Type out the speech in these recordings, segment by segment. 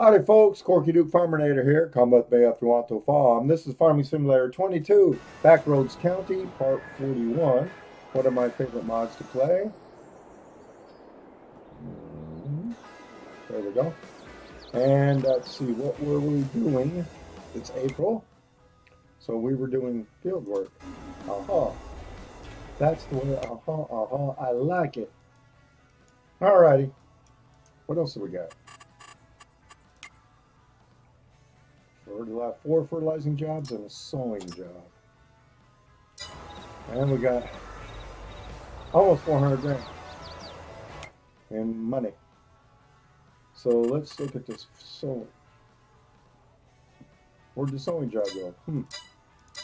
Howdy folks, Corky Duke Farminator here. Come with me if you want to farm. This is Farming Simulator 22, Backroads County, Part 41. One of my favorite mods to play. There we go. And let's see, what were we doing? It's April, so we were doing field work. Aha. That's the way, aha, I like it. Alrighty, what else have we got? Four fertilizing jobs and a sowing job. And we got almost 400 grand in money. So let's look at this sowing. Where'd the sowing job go?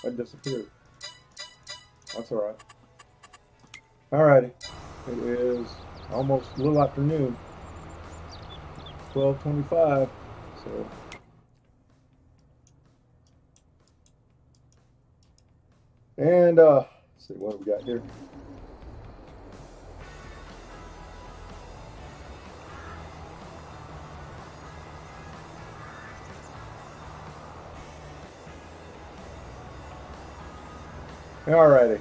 That disappeared. That's alright. Alrighty. It is almost a little after noon. 12:25. So and let's see what we got here. Alrighty.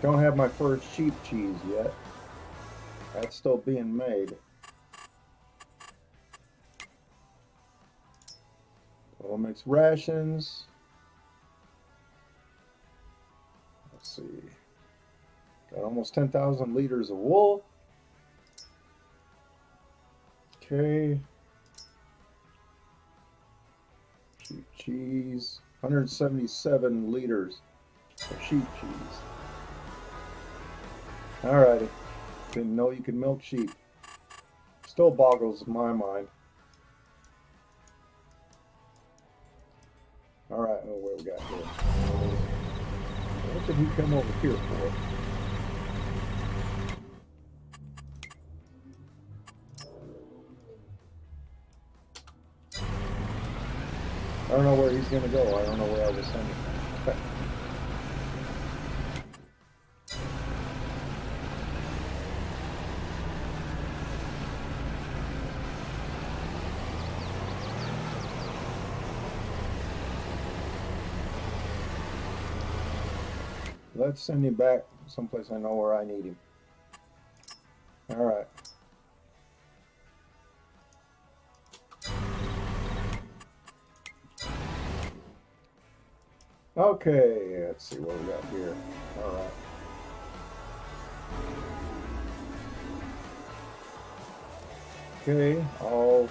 Don't have my first sheep cheese yet. That's still being made. We'll mix rations. Let's see. Got almost 10,000 liters of wool. Okay. Sheep cheese. 177 liters of sheep cheese. Alrighty. Didn't know you could milk sheep. Still boggles my mind. Alright, oh, what we got here? What did he come over here for? I don't know where he's going to go. I don't know where I was sending him. Let's send him back someplace I know where I need him. All right. Okay, let's see what we got here. All right. Okay, all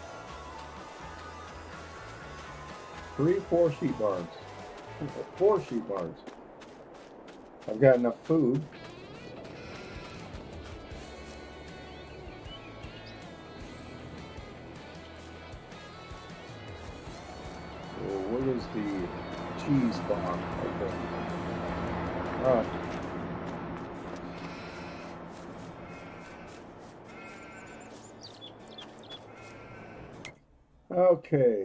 3, 4 sheep barns. 4 sheep barns. I've got enough food. So what is the cheese bomb right there? Alright. Okay.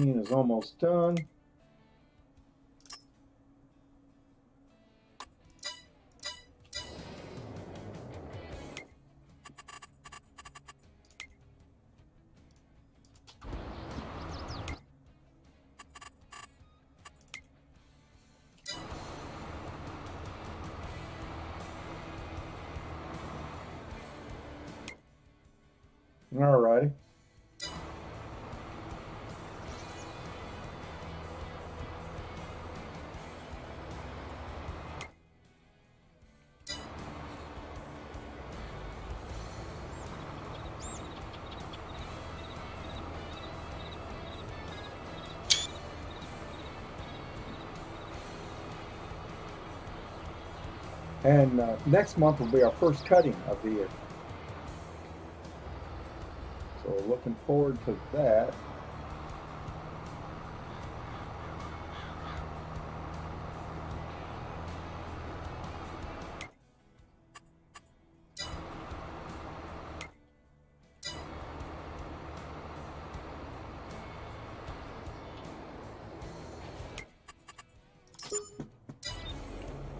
Is almost done. All righty. And next month will be our first cutting of the year. So looking forward to that.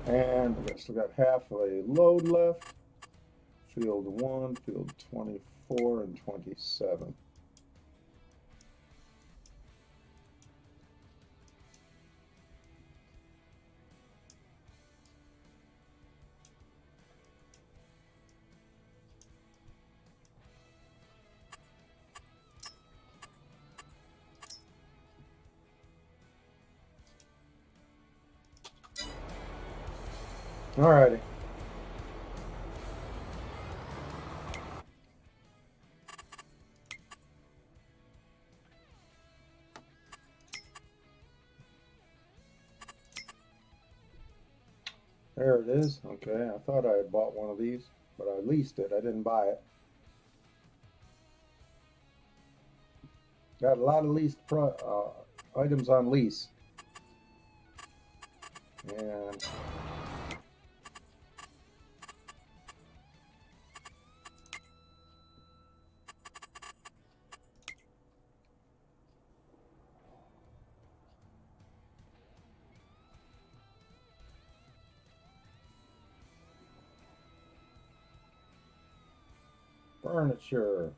And we still got half a load left. Field 1, field 24, and 27. Alrighty. There it is. Okay, I thought I had bought one of these, but I leased it. I didn't buy it. Got a lot of leased items on lease. And furniture.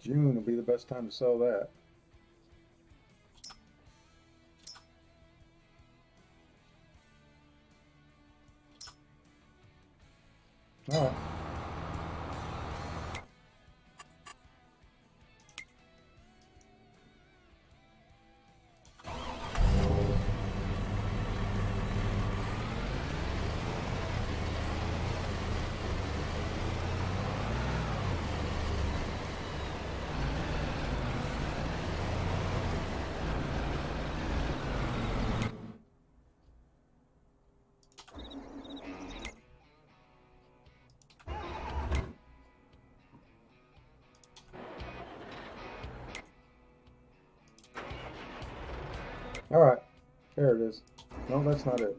June will be the best time to sell that. All right. All right, there it is. No, that's not it.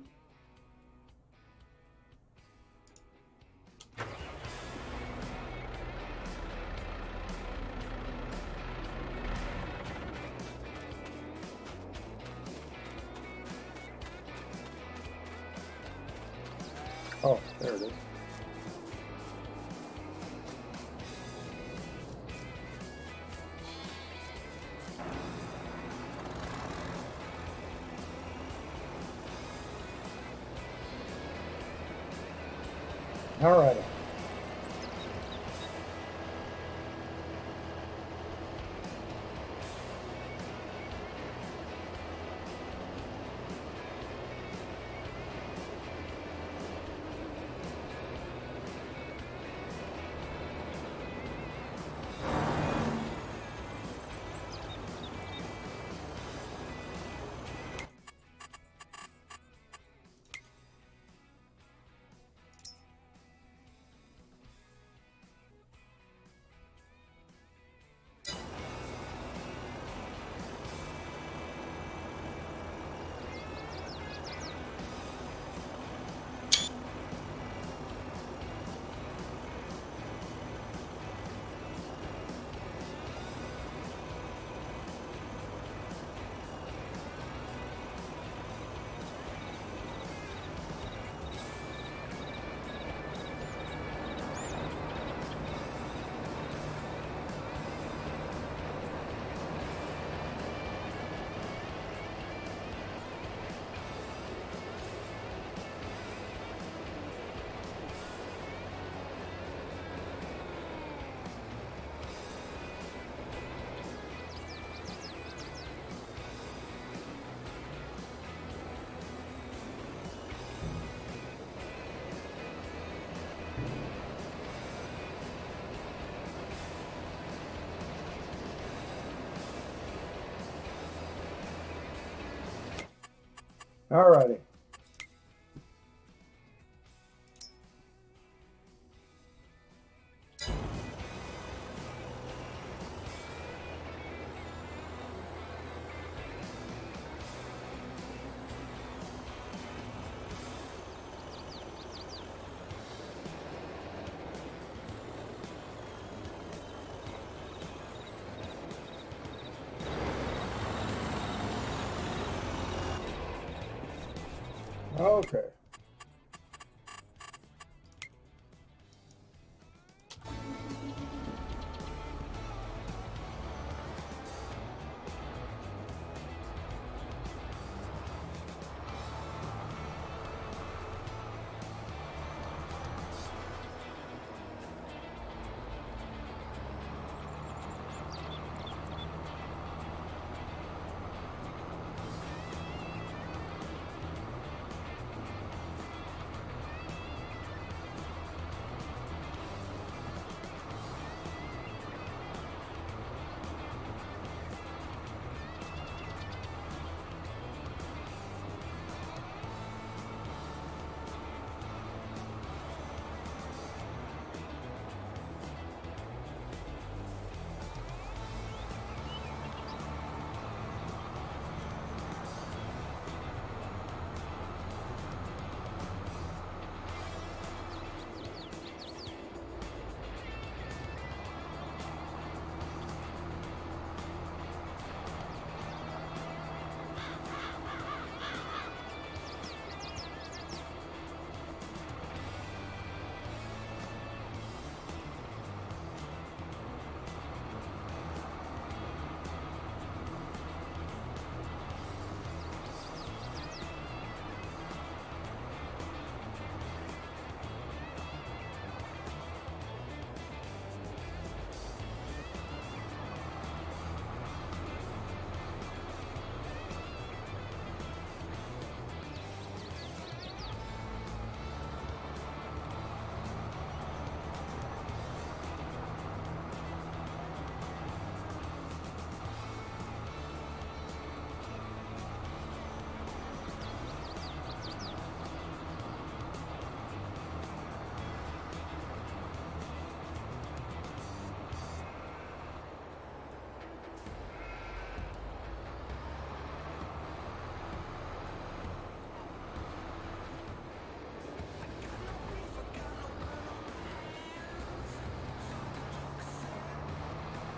Oh, there it is. All right. All righty. Okay.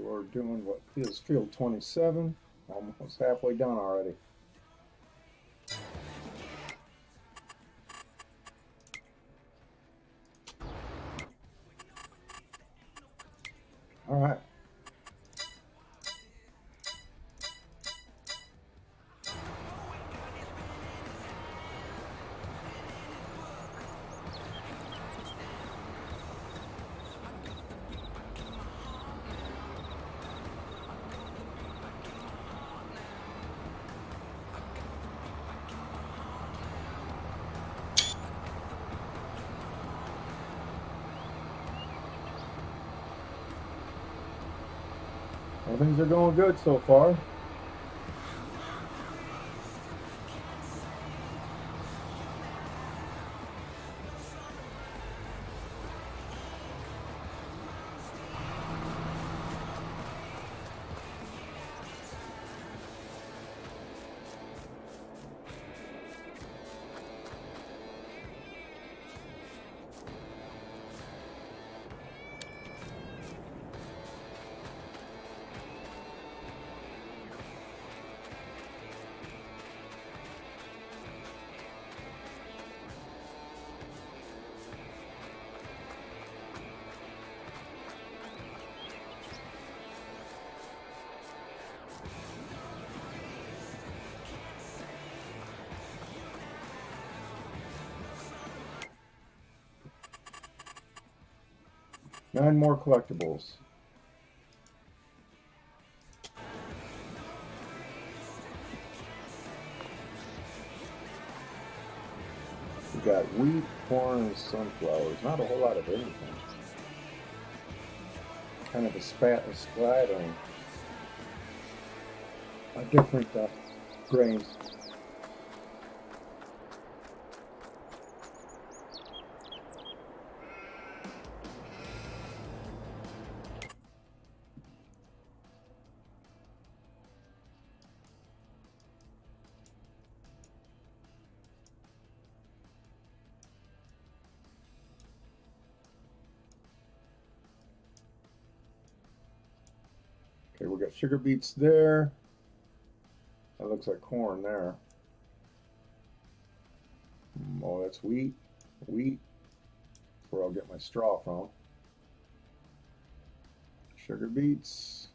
We're doing what is field 27, almost halfway done already. All right. Things are going good so far. Nine more collectibles. We got wheat, corn, and sunflowers. Not a whole lot of anything. kind of a spat and slide on different grains. Okay, we got sugar beets there. That looks like corn there. Oh, that's wheat. Wheat. That's where I'll get my straw from. Sugar beets.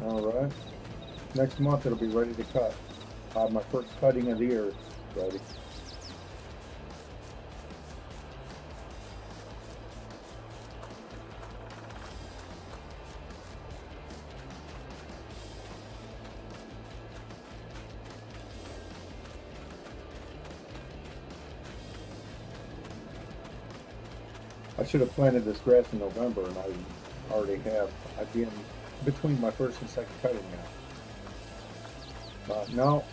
Alright, next month it'll be ready to cut. I'll have my first cutting of the year ready. I should have planted this grass in November, and I already have. I've been between my first and second cutting now. No.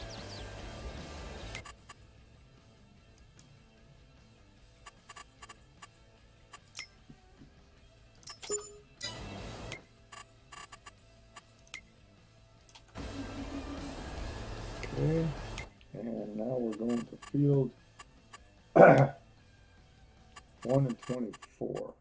Okay, and now we're going to field 1 and 24.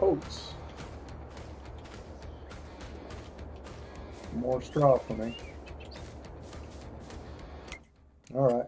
Oats. More straw for me. All right.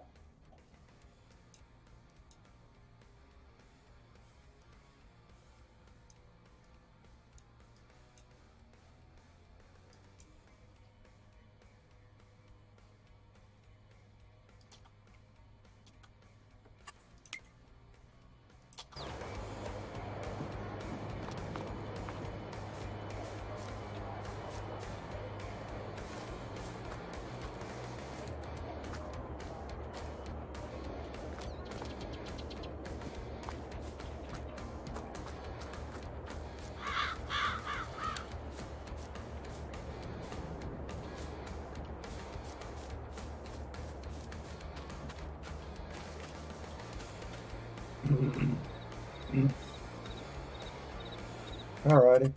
Alrighty.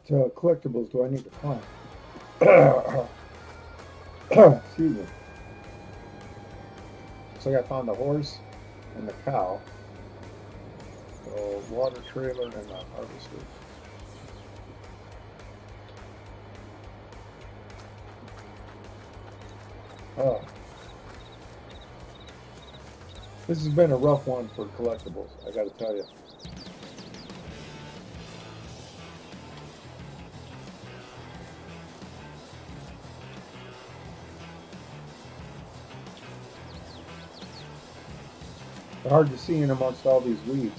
What collectibles do I need to find? Excuse me. So I found the horse and the cow, the water trailer, and the harvester. Oh. This has been a rough one for collectibles, I gotta tell you. They're hard to see in amongst all these weeds.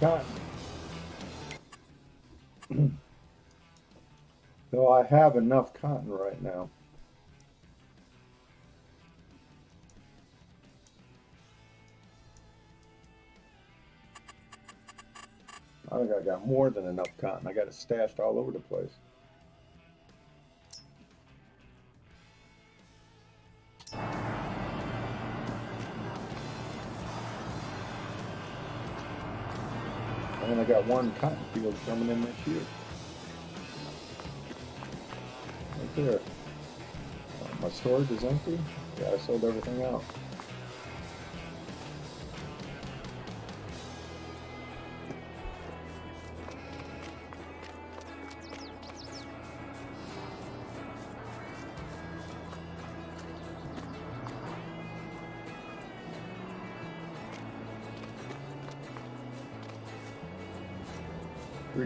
Cotton. Though I have enough cotton right now. I think I got more than enough cotton. I got it stashed all over the place. And I got one cotton field coming in this year. Right there. My storage is empty. Yeah, I sold everything out.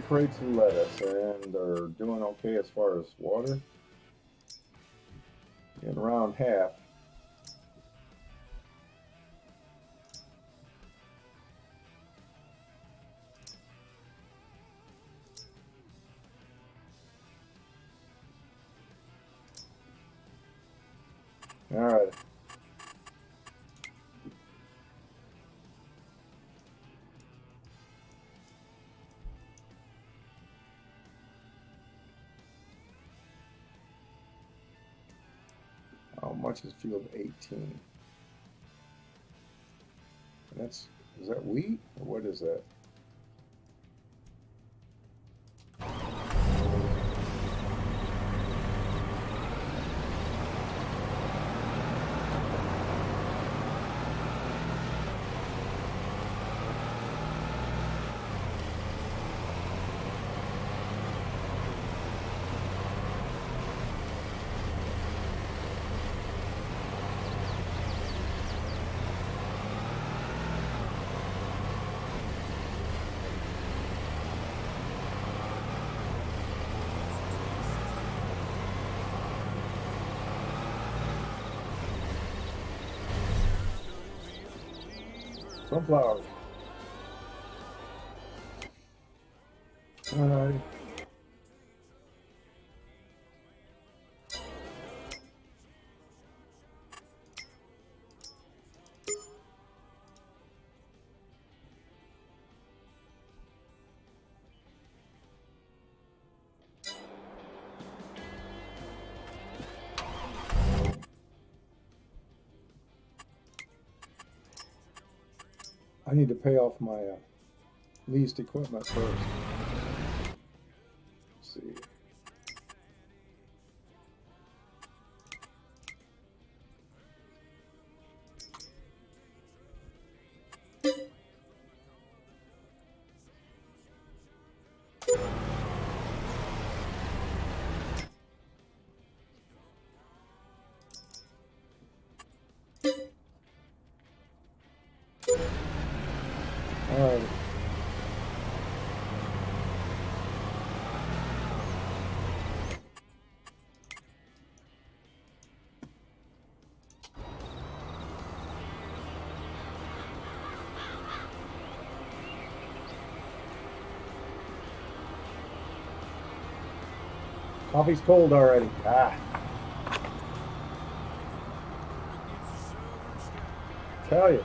Crates of lettuce, and they're doing okay as far as water. Getting around half. All right. Much is field 18. And is that wheat? Or what is that? Sunflowers. All right. I need to pay off my leased equipment first. Let's see. Coffee's cold already. Ah. Tell you.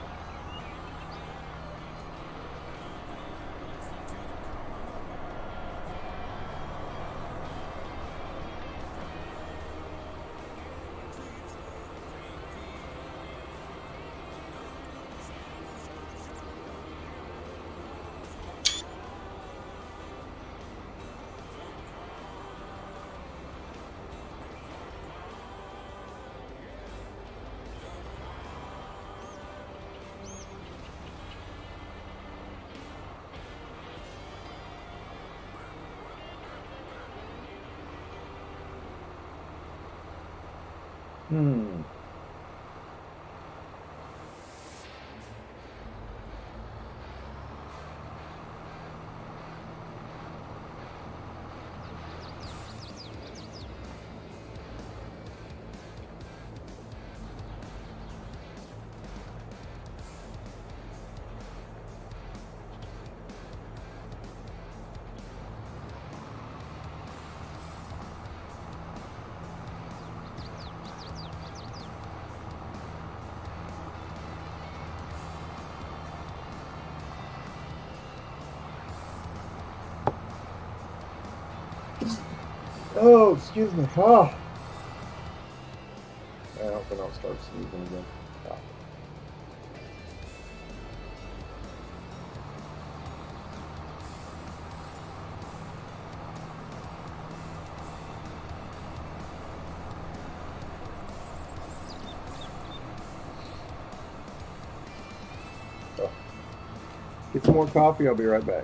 Oh, excuse me. Oh. I hope I don't start sneezing again. Oh. Oh. Get some more coffee. I'll be right back.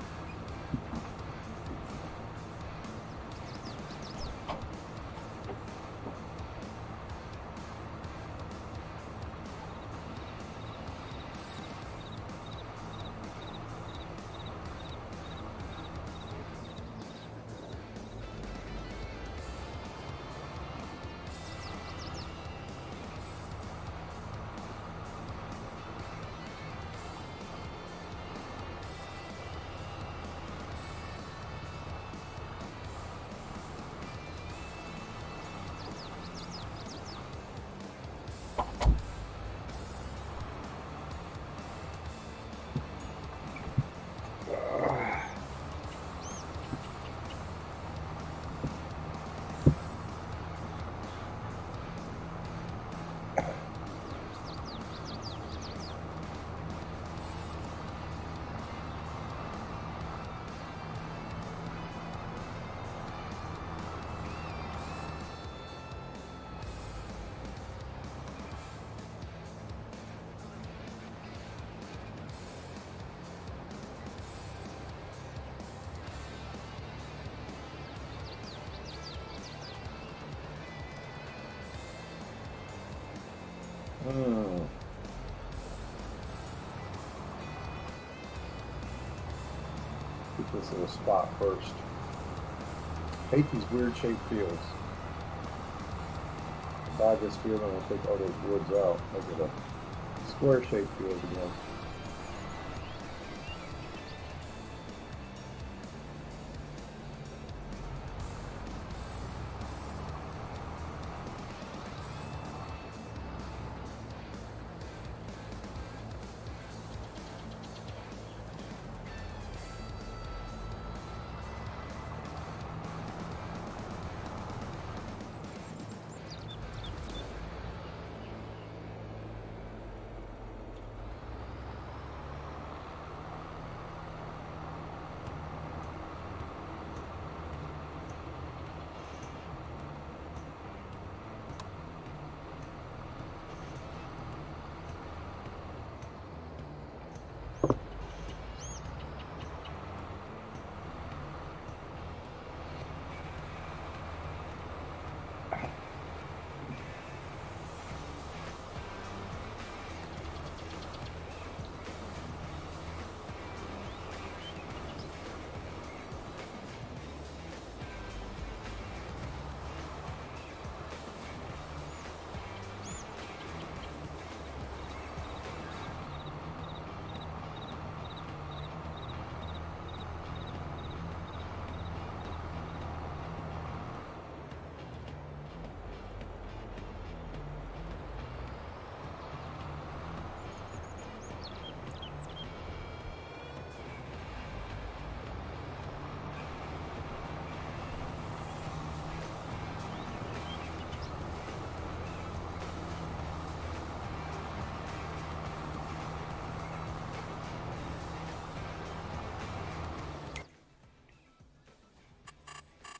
Get this little spot first. Hate these weird shaped fields. Buy this field and we'll take all those woods out. Make it a square shaped field again.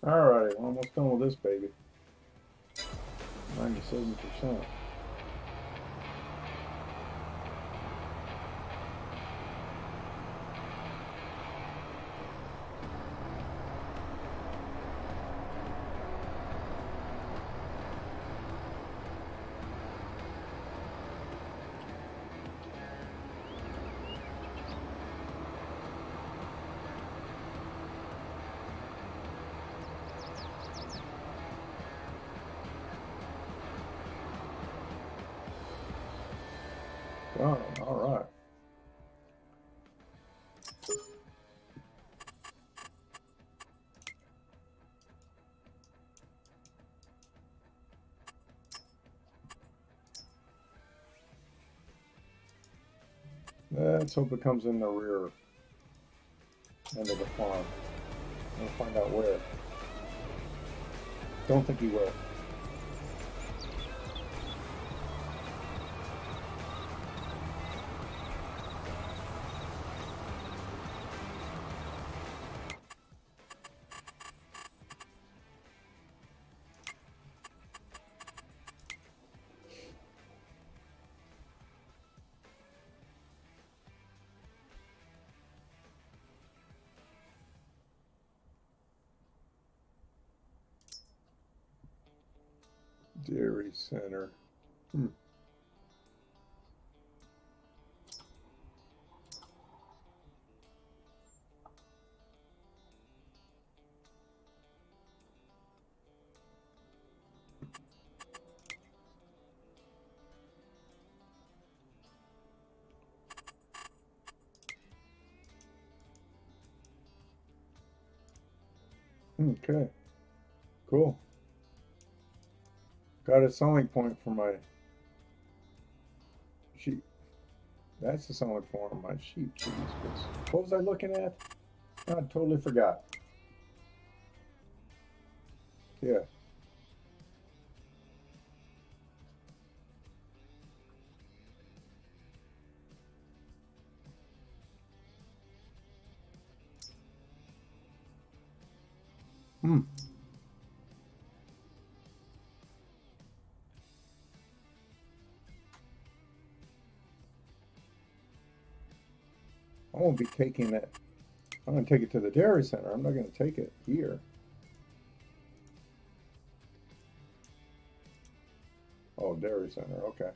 Alright, we're almost done with this baby. 97%. Oh, all right. Let's hope it comes in the rear end of the farm. I'll find out where. Don't think he will. Dairy Center. Okay. Cool. Got a selling point for my sheep. That's the selling point for my sheep. Jeez, what was I looking at? I totally forgot. Yeah. I won't be taking it. I'm going to take it to the dairy center. I'm not going to take it here. Oh, dairy center. Okay.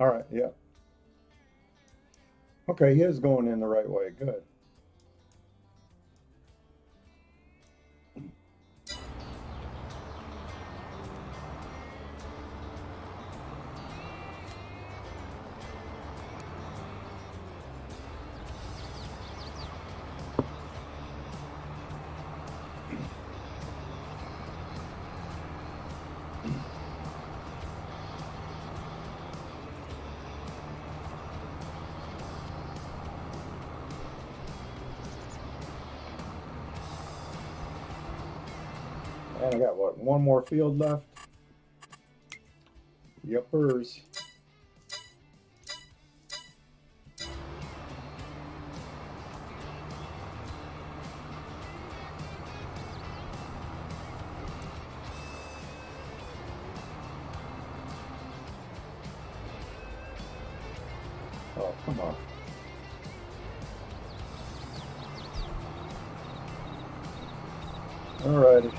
All right. Yeah. Okay. He is going in the right way. Good. And I got, what, one more field left? Yuppers. Oh, come on. All righty.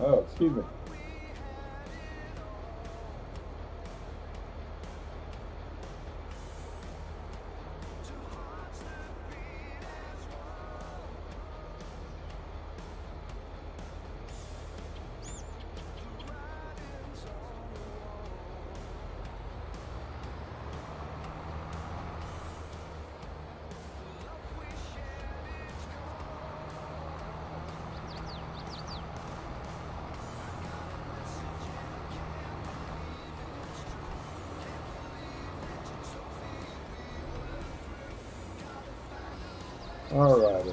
Oh, excuse me. All righty.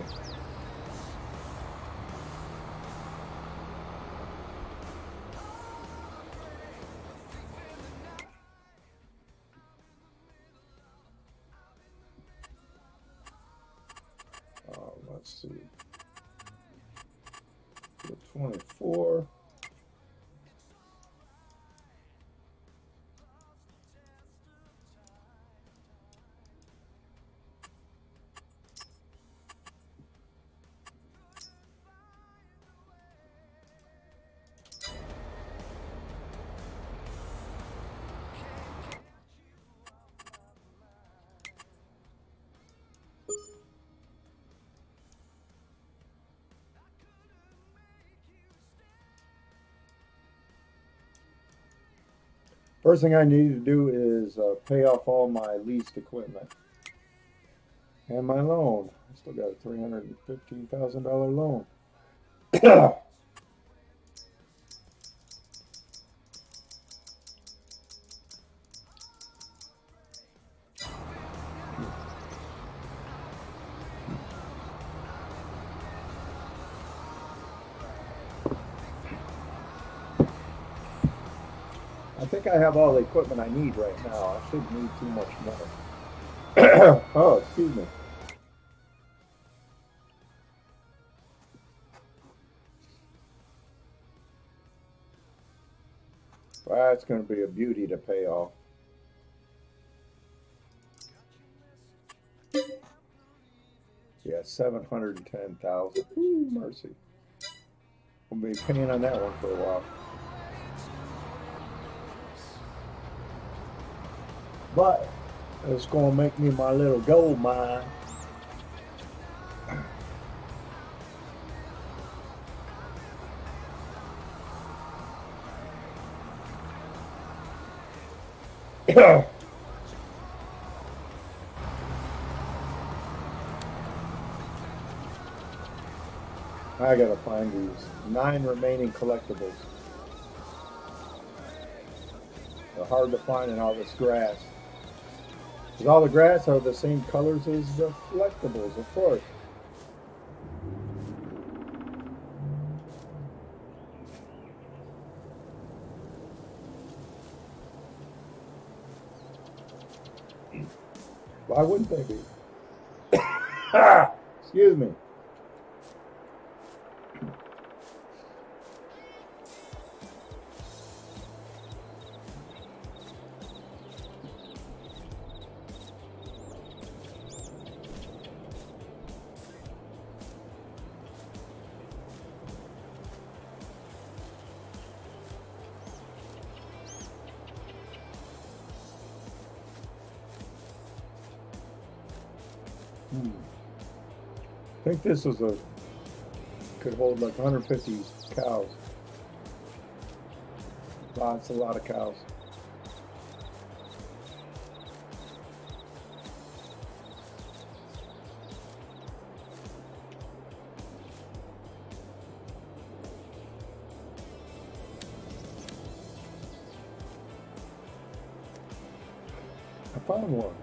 Let's 4. First thing I need to do is pay off all my leased equipment and my loan. I still got a $315,000 loan. I have all the equipment I need right now. I shouldn't need too much money. Oh, excuse me. That's going to be a beauty to pay off. Yeah, $710,000. Ooh, mercy. We'll be paying on that one for a while. But it's going to make me my little gold mine. I got to find these 9 remaining collectibles. They're hard to find in all this grass. Because all the grass are the same colors as the collectibles, of course. Why wouldn't they be? Excuse me. I think this was could hold like 150 cows. Wow, that's a lot of cows. I found one.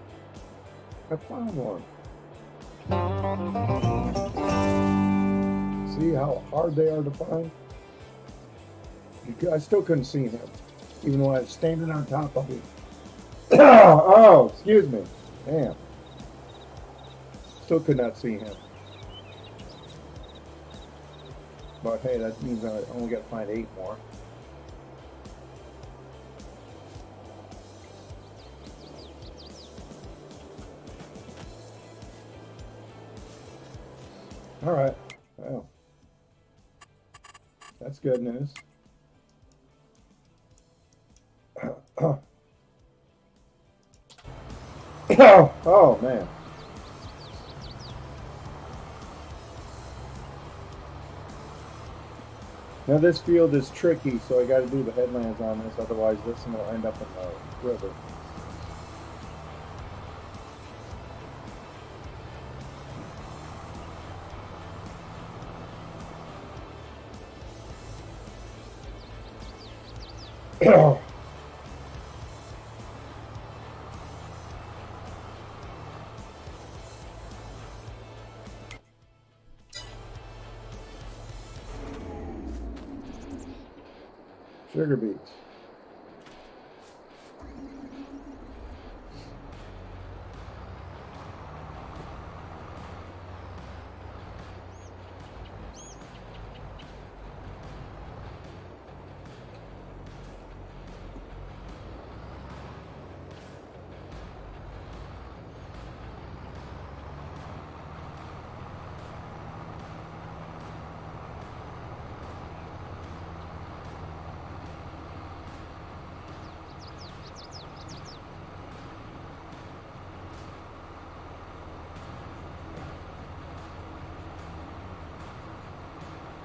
I found one. See how hard they are to find? I still couldn't see him, even though I was standing on top of him. Oh, excuse me. Damn. Still could not see him. But hey, that means I only got to find 8 more. All right. Wow. That's good news. Oh, man. Now this field is tricky, so I got to do the headlands on this, otherwise this one will end up in the river. Sugar beets.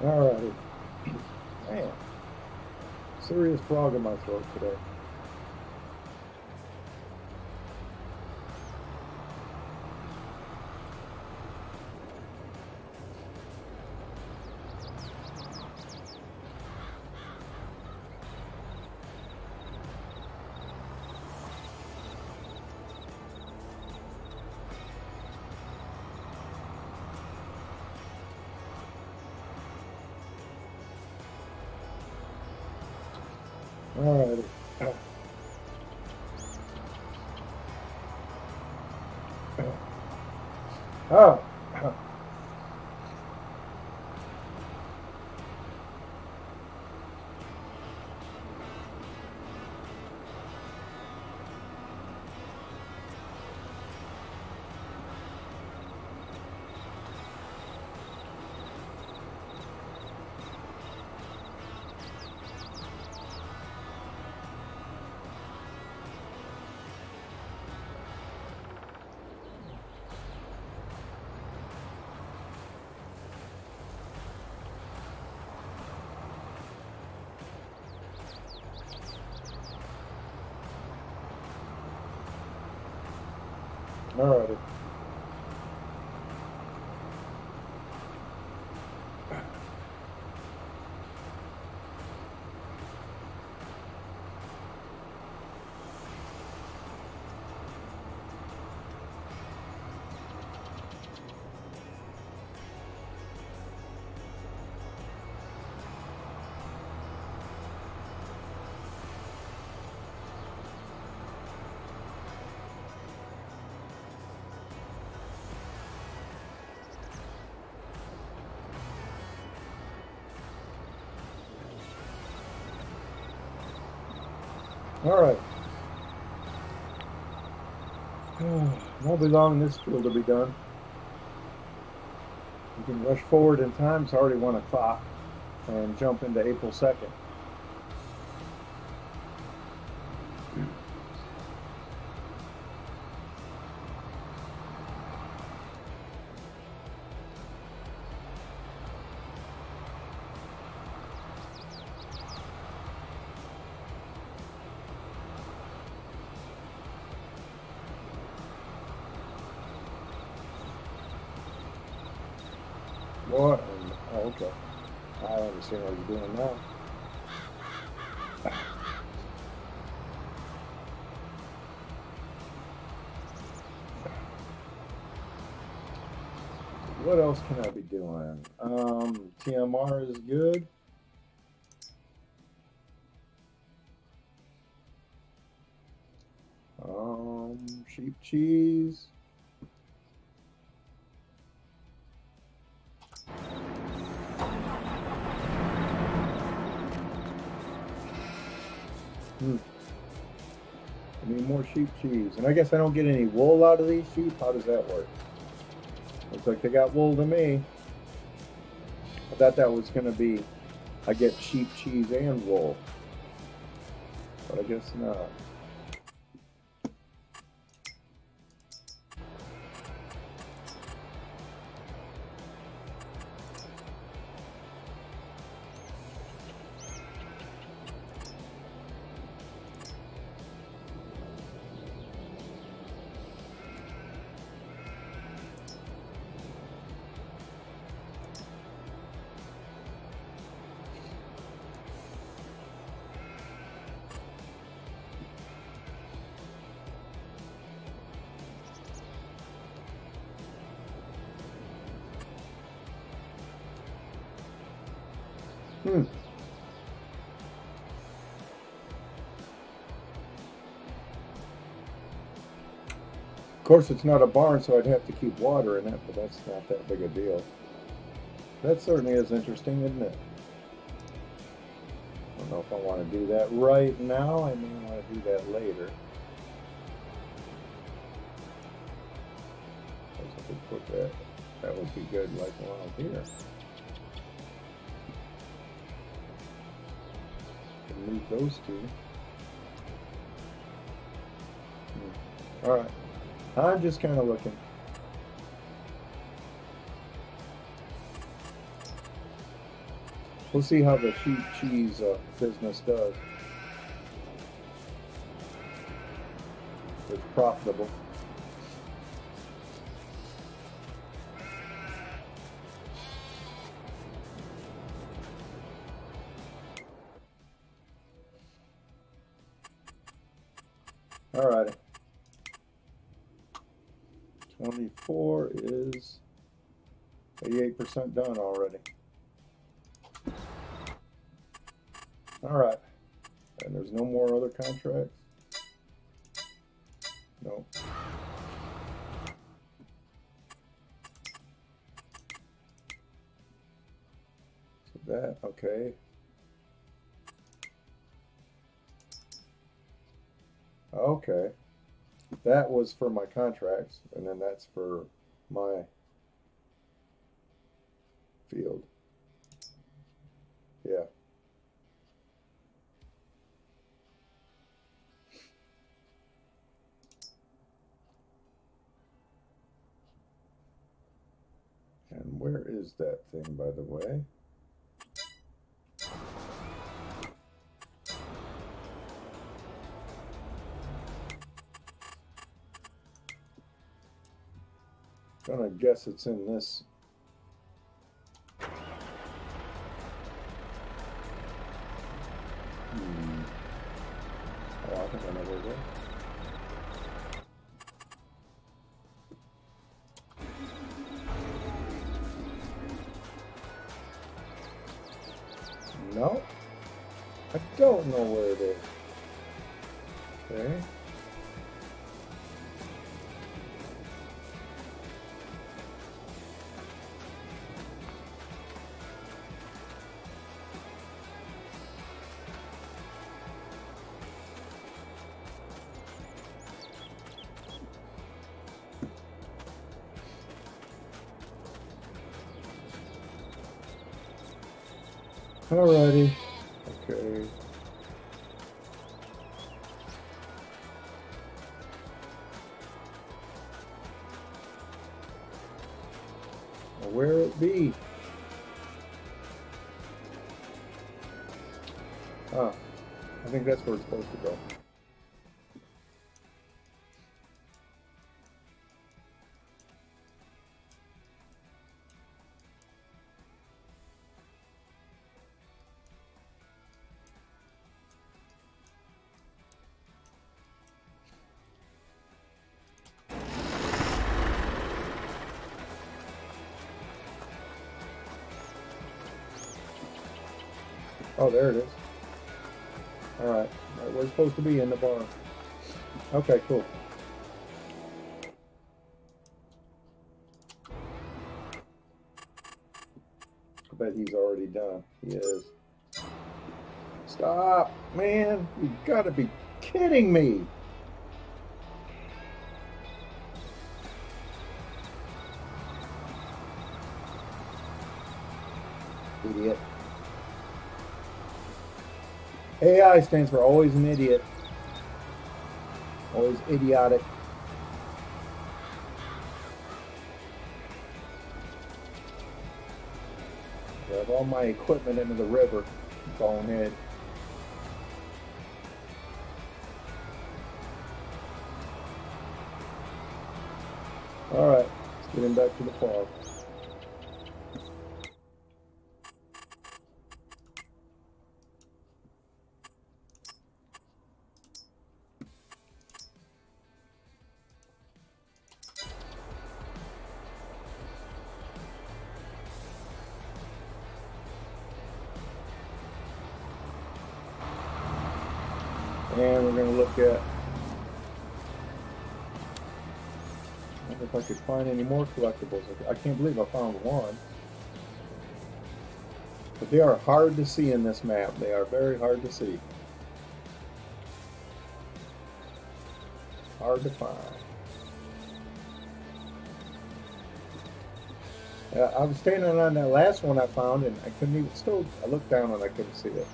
Alrighty. Man. Serious frog in my throat today. All right. Oh. Alrighty. All right. Won't be long in this field to be done. You can rush forward in time. It's already 1 o'clock. And jump into April 2nd. What? Oh, okay. I understand what you're doing now. What else can I be doing? TMR is good. Sheep cheese. I need more sheep cheese. And I guess I don't get any wool out of these sheep? How does that work? Looks like they got wool to me. I thought that was going to be, I get sheep cheese and wool. But I guess not. Of course, it's not a barn, so I'd have to keep water in it, but that's not that big a deal. That certainly is interesting, isn't it? I don't know if I want to do that right now. I may want to do that later. I guess I could put that. That would be good, like around here. Move those two. All right, I'm just kind of looking. We'll see how the sheep cheese business does. It's profitable. All right. 24 is 88% done already. All right. And there's no more other contracts? No. So that, okay. Okay, that was for my contracts, and then that's for my field. Yeah. And where is that thing, by the way? Gonna guess it's in this. Oh, I think I know where it is. No, I don't know where it is. Okay. Alrighty. Okay. Now where it be? Ah, I think that's where it's supposed to go. Oh, there it is. Alright, we're supposed to be in the barn. Okay, cool. I bet he's already done. He is. Stop, man. You gotta be kidding me. Idiot. AI stands for always an idiot. Always idiotic. I have all my equipment into the river. Bonehead. Alright, let's get him back to the farm. And we're going to look at, I wonder if I could find any more collectibles. I can't believe I found one. But they are hard to see in this map. They are very hard to see. Hard to find. I was standing on that last one I found and I couldn't even, still, I looked down and I couldn't see it.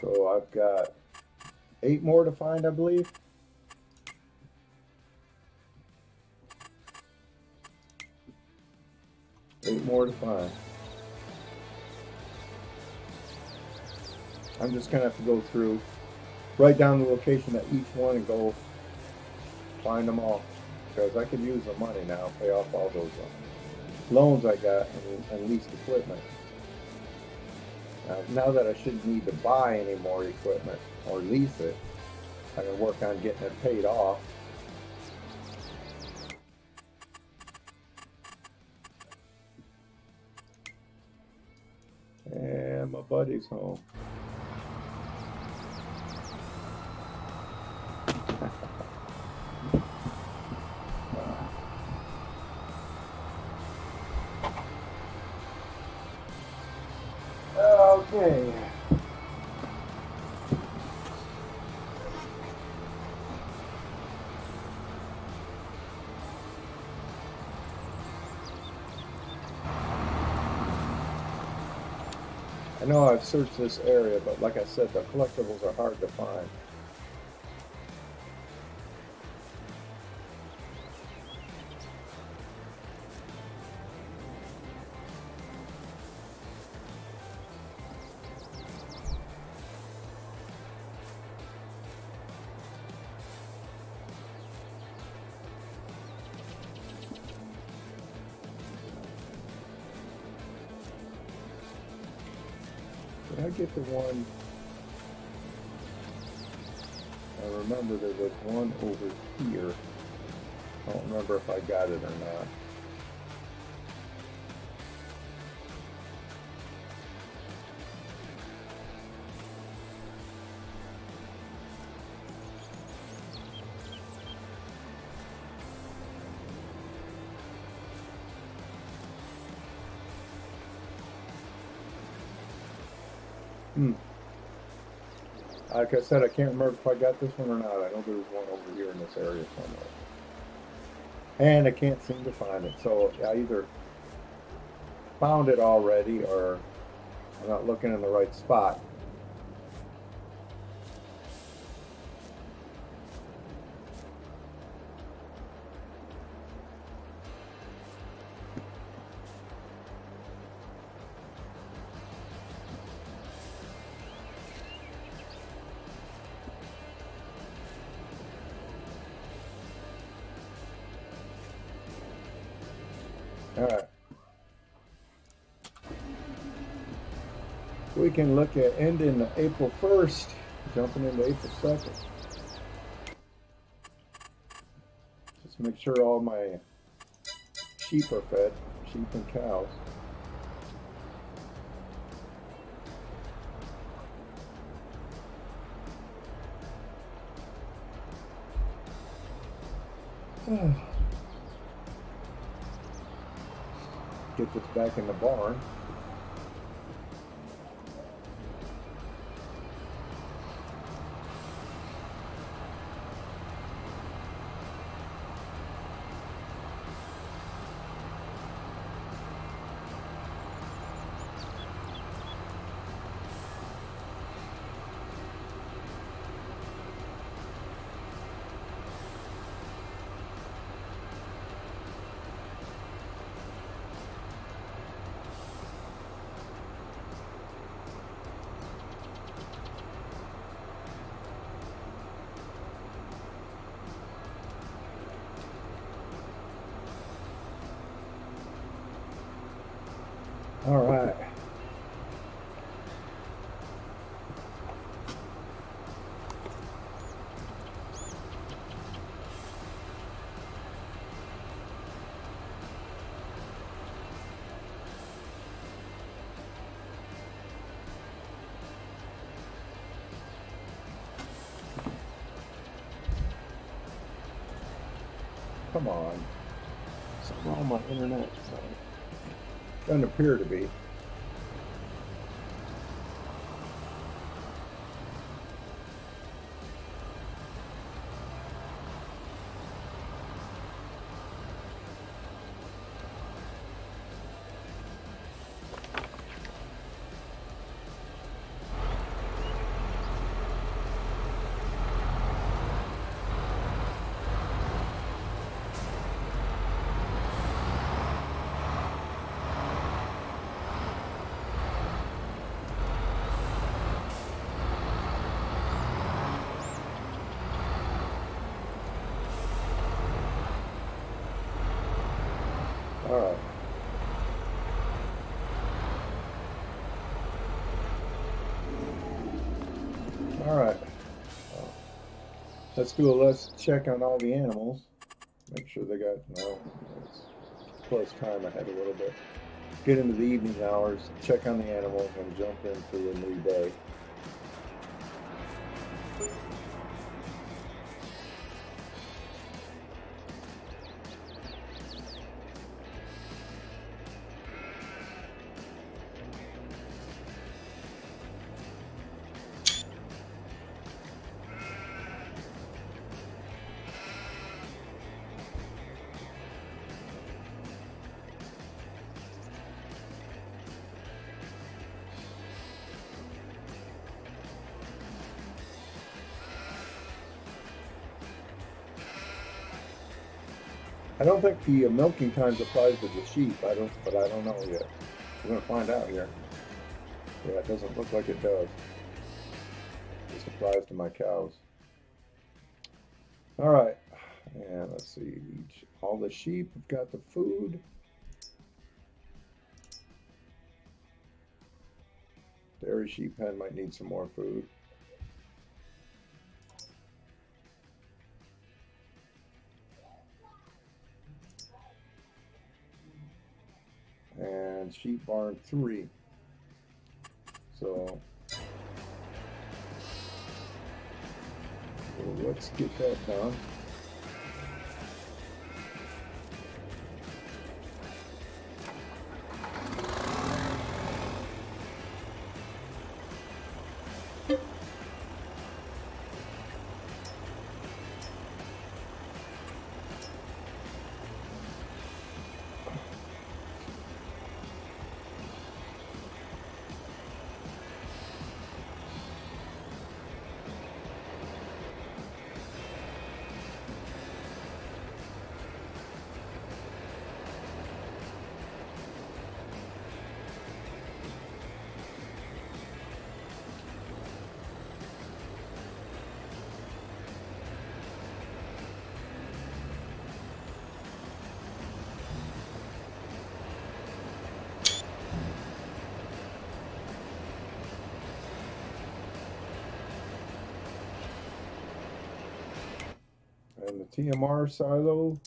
So I've got 8 more to find, I believe. More to find. I'm just gonna have to go through, write down the location of each one and go find them all, because I could use the money now, pay off all those loans I got and leased equipment. Now that I shouldn't need to buy any more equipment or lease it, I can work on getting it paid off. And my buddy's home. Okay. I know I've searched this area, but like I said, the collectibles are hard to find. Did I get the one? I remember there was one over here. I don't remember if I got it or not. Like I said, I can't remember if I got this one or not. I know there was one over here in this area somewhere. And I can't seem to find it. So I either found it already or I'm not looking in the right spot. Alright, we can look at ending April 1st, jumping into April 2nd. Just make sure all my sheep are fed, sheep and cows. Get this back in the barn. All right. Come on. Something wrong with my internet. Doesn't appear to be. Alright. Alright. Let's do a check on all the animals. Make sure they got, no, it's close time ahead a little bit. Get into the evening hours, check on the animals, and jump into a new day. I don't think the milking times applies to the sheep. but I don't know yet. We're gonna find out here. Yeah, it doesn't look like it does. This applies to my cows. All right, and let's see. All the sheep have got the food. Dairy sheep pen might need some more food. And sheep barn 3. So let's get that done. And the TMR silo.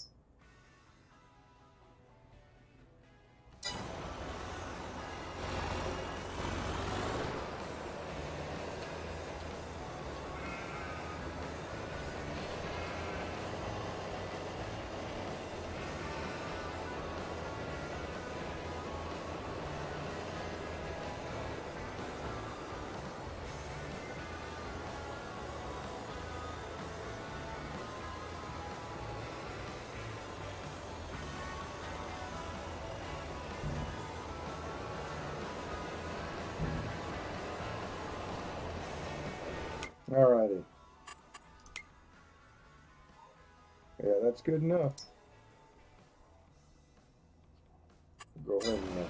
Alrighty. Yeah, that's good enough. Go ahead and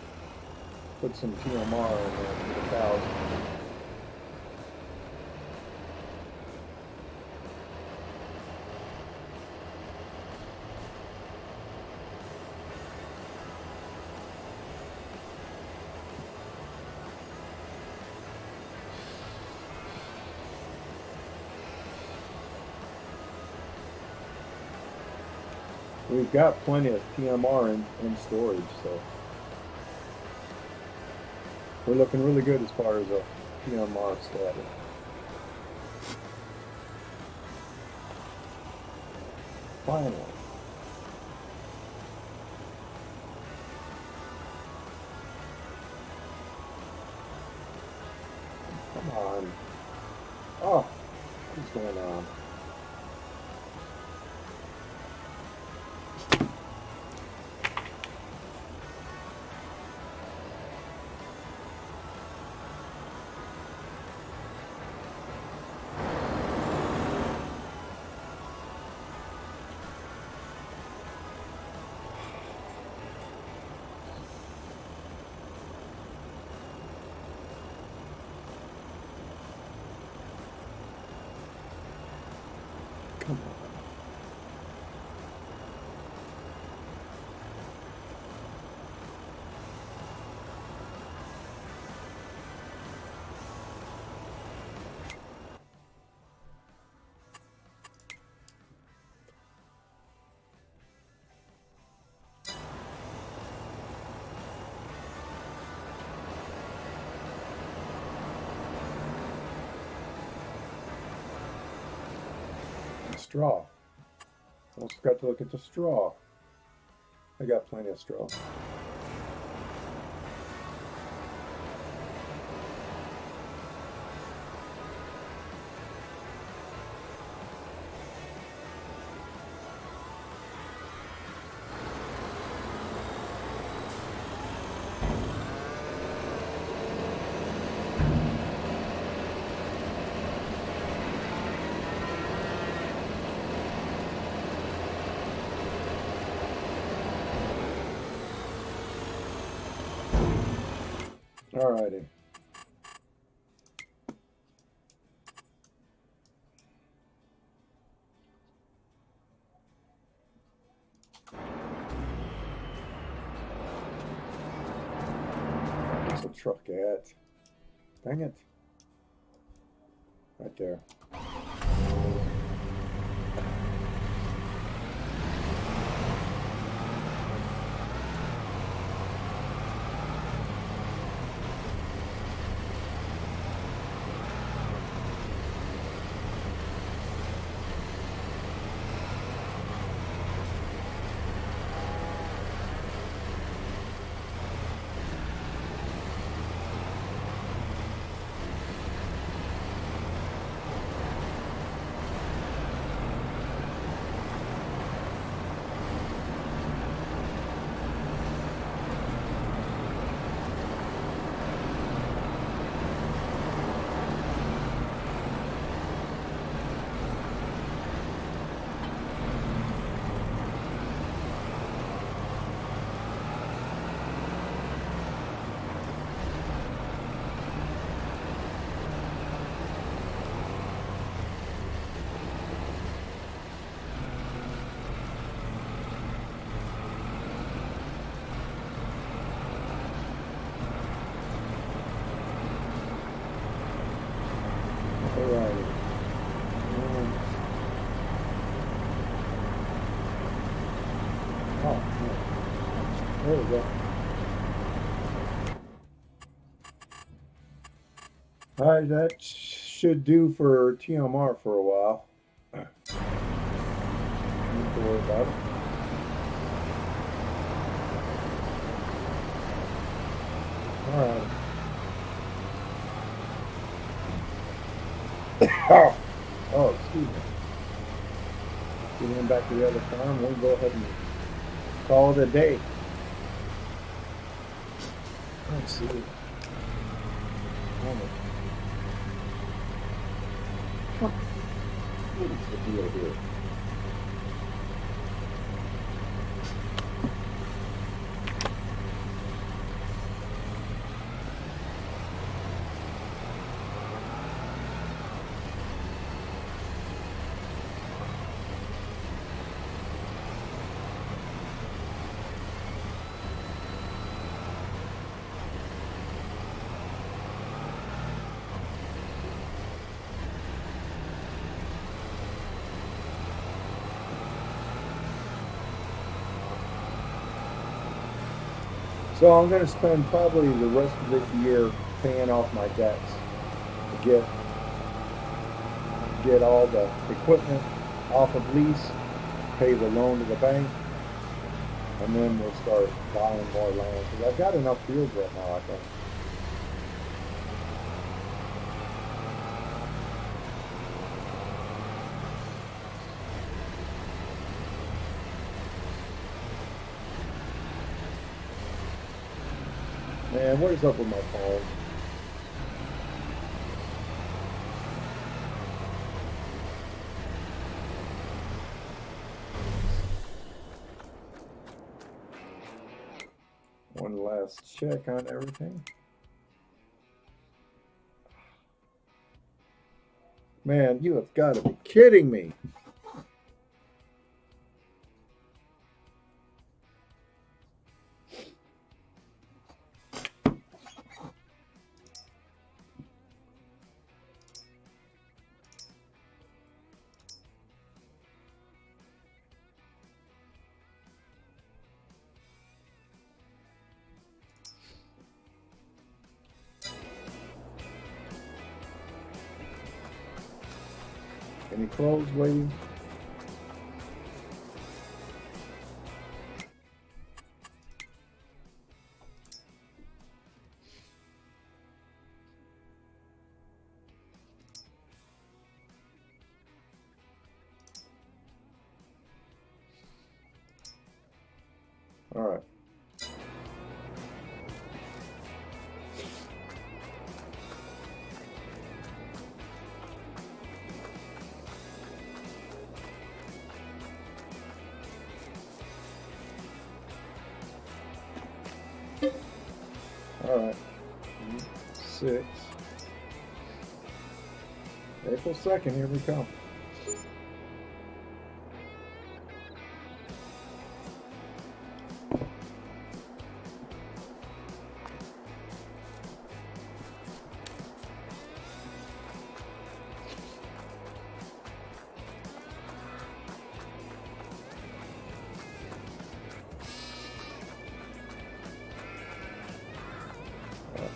put some TMR in there for the cows. We've got plenty of TMR in storage, so we're looking really good as far as a TMR status. Finally. Come on. Oh, what's going on? straw. Almost forgot to look at the straw. I got plenty of straw. Alrighty. Where's the truck at? Dang it. Right there. Alright, that should do for TMR for a while. Don't have to worry about it. Alright. Oh, excuse me. Getting him back to the other farm, we'll go ahead and call it a day. Let's see. What is the deal here? So I'm going to spend probably the rest of this year paying off my debts to get all the equipment off of lease, pay the loan to the bank, and then we'll start buying more land. Because I've got enough fields right now, I think. Man, what is up with my phone? One last check on everything. Man, you have got to be kidding me. Any clothes waiting? All right. Alright, 6. April 2nd, here we come.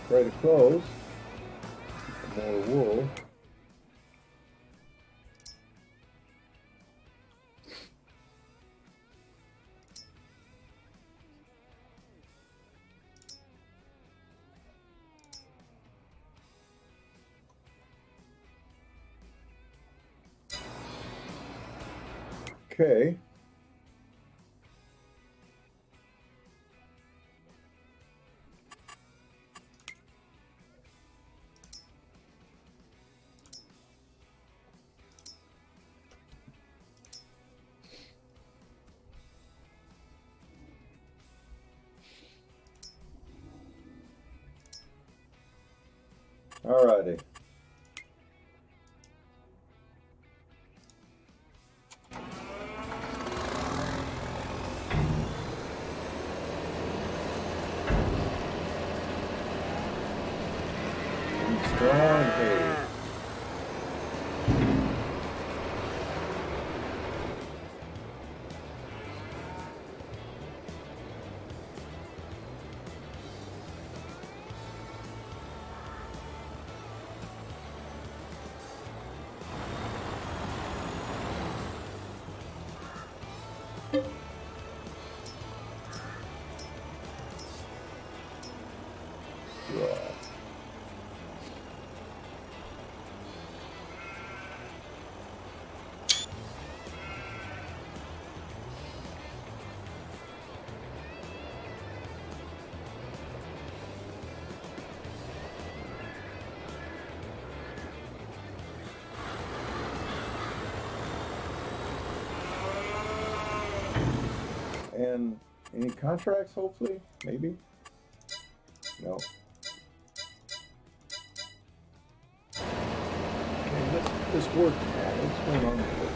Ready to close. More wool. Okay. Alrighty. Strong aid. And any contracts, hopefully? Maybe? No. Okay, let's work now. What's going on here?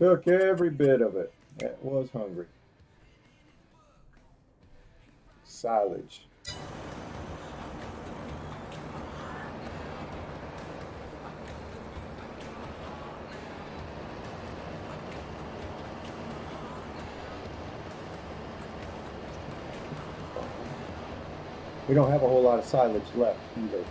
Took every bit of it. That was hungry. Silage. We don't have a whole lot of silage left either.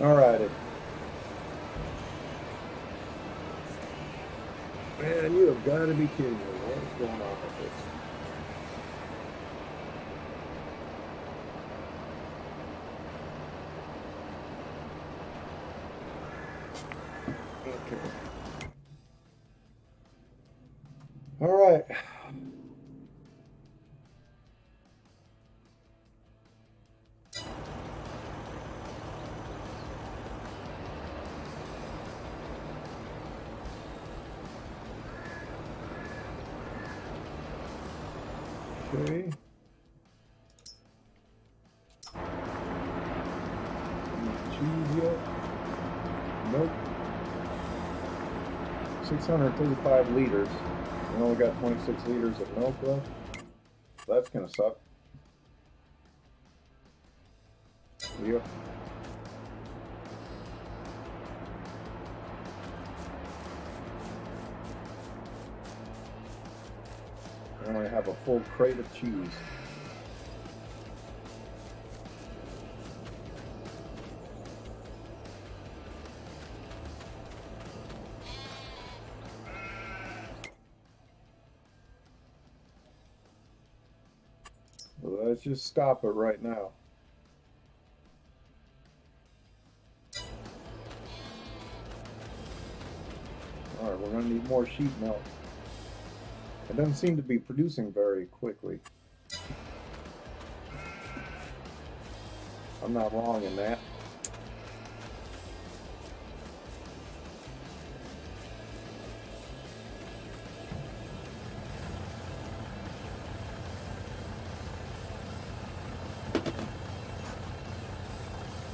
All righty. Man, you have got to be kidding me. What's going on with this? Okay. All right. Okay. Cheese yet? Nope. 635 liters. We only got 26 liters of milk left. That's gonna suck. Yeah. I only have a full crate of cheese. Well, let's just stop it right now. All right, we're going to need more sheep milk. It doesn't seem to be producing very quickly. I'm not wrong in that.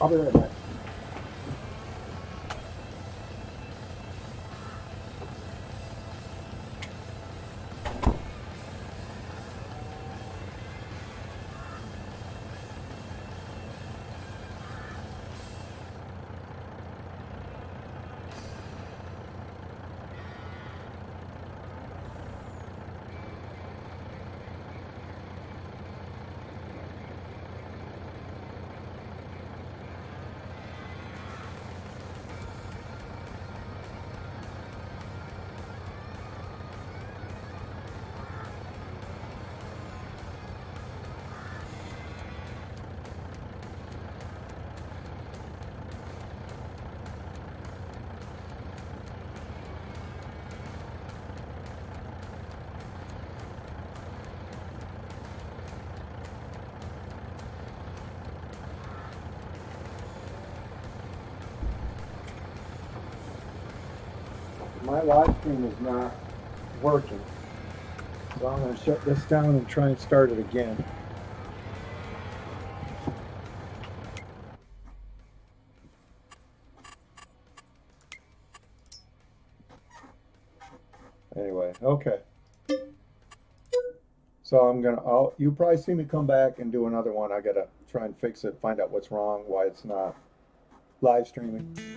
I'll be right back. My live stream is not working, so I'm going to shut this down and try and start it again. Anyway, okay. So I'm going to, you probably see me come back and do another one. I got to try and fix it, find out what's wrong, why it's not live streaming.